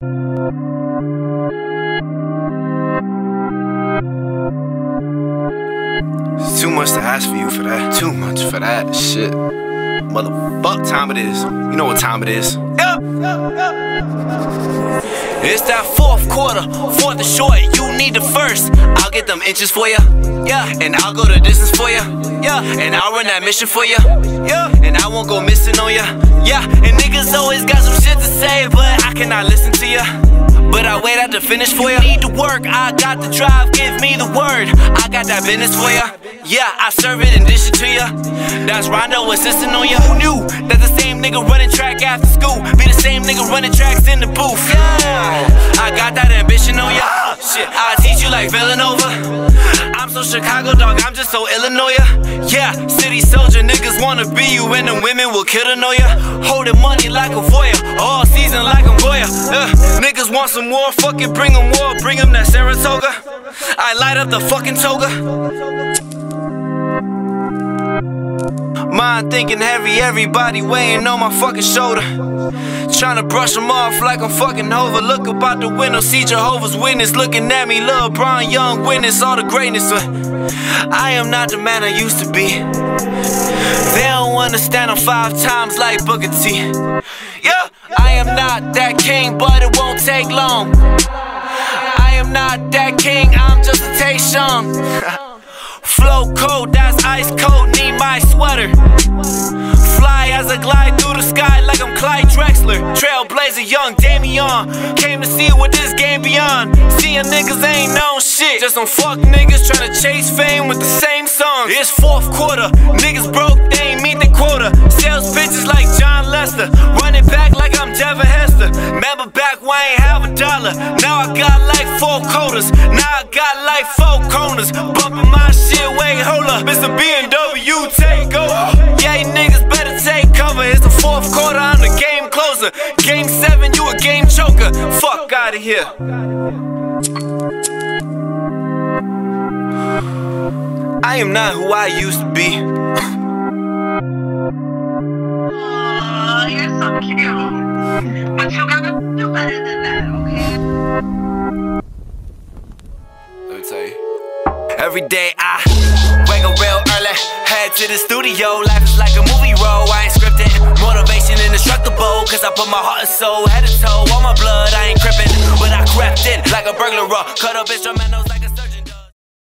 It's too much to ask for you for that. Too much for that shit. Motherfuck time it is. You know what time it is. It's that fourth quarter, fourth and short. You need the first. I'll get them inches for ya. Yeah, and I'll go the distance for ya. Yeah, and I'll run that mission for ya. Yeah, and I won't go missing on ya. Yeah, and niggas always got some shit to say, but I cannot listen to ya. But I wait out to finish for ya. Need the work, I got the drive. Give me the word, I got that business for ya. Yeah, I serve it and dish it to ya. That's Rondo assisting on ya. Who knew that the same nigga running track after school be the same nigga running tracks in the booth? Yeah, I got that ambition on ya. Shit, I teach you like Villanova. I'm so Chicago, dog, I'm just so Illinois. Yeah, city soldier, niggas wanna be you, and them women will kill to know ya. Holding money like a voyeur, all season like a voyeur. Niggas want some more, fuck it, bring them more, bring them that Saratoga. I light up the fucking toga. Mind thinking heavy, everybody weighing on my fucking shoulder. Tryna brush them off like I'm fucking over. Look up out the window, see Jehovah's Witness looking at me. Lil' Bron Young witness all the greatness. I am not the man I used to be. They don't understand I'm 5 times like Booker T. Yeah, I am not that king, but it won't take long. I am not that king, I'm just a Tayshaun. Flow cold, that's ice cold, need my sweater. Fly as I glide through the sky like I'm Clyde Drexler. Trailblazer, young Damian. Came to see what this game beyond. Seeing niggas ain't no shit. Just some fuck niggas trying to chase fame with the same songs. It's fourth quarter, niggas broke, they ain't meet the quota. Sales bitches like John Lester. Running back like I'm Devin Hester. Remember back when I ain't have a dollar. Now I got like 4 quarters. Now I got like 4 corners. Bumping my shit. Wait, hold up, Mr. B&W, take over. Yeah, you niggas better take cover. It's the fourth quarter, I'm the game closer. Game 7, you a game choker. Fuck out of here. I am not who I used to be. Aw, you're so cute. But you gotta do better than that, okay? Let me tell you. Every day I wake up real early, head to the studio. Life is like a movie role, I ain't scripted. Motivation indestructible, cause I put my heart and soul, head and toe, all my blood, I ain't crippin'. But I crept in like a burglar, cut up instrumentals.